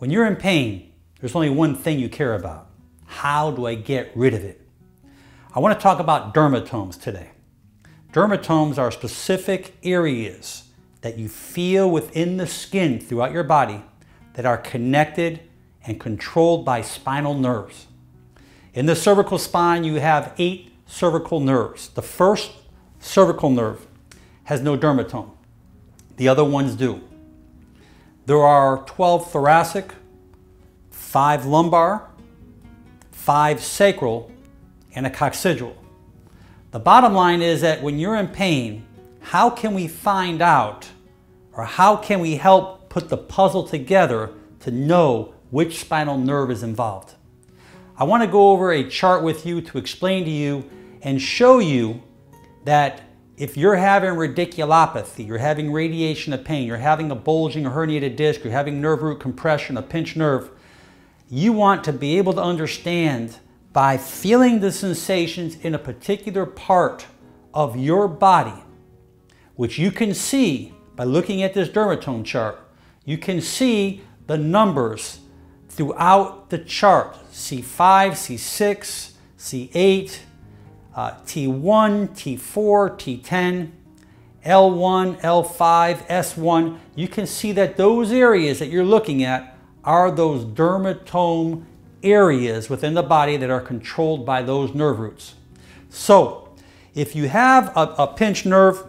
When you're in pain, there's only one thing you care about. How do I get rid of it? I want to talk about dermatomes today. Dermatomes are specific areas that you feel within the skin throughout your body that are connected and controlled by spinal nerves. In the cervical spine, you have 8 cervical nerves. The first cervical nerve has no dermatome. The other ones do. There are 12 thoracic, 5 lumbar, 5 sacral, and a coccygeal. The bottom line is that when you're in pain, how can we find out, or how can we help put the puzzle together to know which spinal nerve is involved? I want to go over a chart with you to explain to you and show you that if you're having radiculopathy, you're having radiation of pain, you're having a bulging or herniated disc, you're having nerve root compression, a pinched nerve, you want to be able to understand by feeling the sensations in a particular part of your body, which you can see by looking at this dermatome chart. You can see the numbers throughout the chart, C5, C6, C8, T1, T4, T10, L1, L5, S1. You can see that those areas that you're looking at are those dermatome areas within the body that are controlled by those nerve roots. So if you have a pinched nerve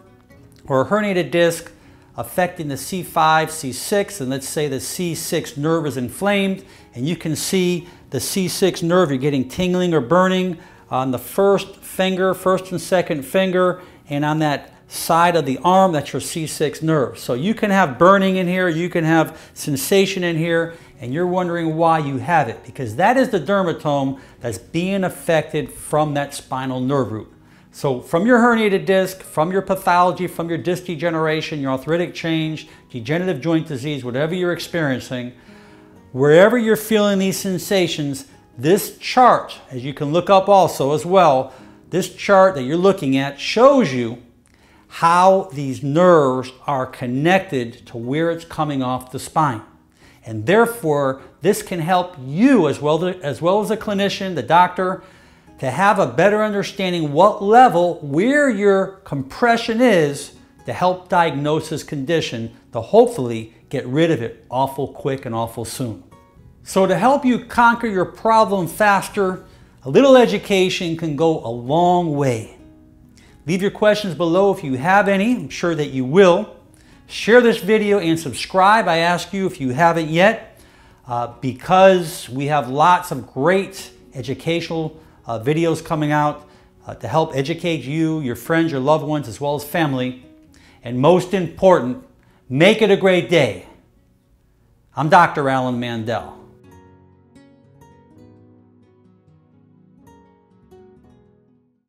or a herniated disc affecting the C5, C6, and let's say the C6 nerve is inflamed, and you can see the C6 nerve, you're getting tingling or burning on the first finger, first and second finger, and on that side of the arm, that's your C6 nerve. So you can have burning in here, you can have sensation in here, and you're wondering why you have it, because that is the dermatome that's being affected from that spinal nerve root. So from your herniated disc, from your pathology, from your disc degeneration, your arthritic change, degenerative joint disease, whatever you're experiencing, wherever you're feeling these sensations, this chart, as you can look up also as well, this chart that you're looking at shows you how these nerves are connected to where it's coming off the spine. And therefore, this can help you as well as the clinician, the doctor, to have a better understanding what level, where your compression is to help diagnose this condition, to hopefully get rid of it awful quick and awful soon. So to help you conquer your problem faster, a little education can go a long way. Leave your questions below if you have any. I'm sure that you will. Share this video and subscribe, I ask you, if you haven't yet, because we have lots of great educational videos coming out to help educate you, your friends, your loved ones, as well as family. And most important, make it a great day. I'm Dr. Alan Mandel.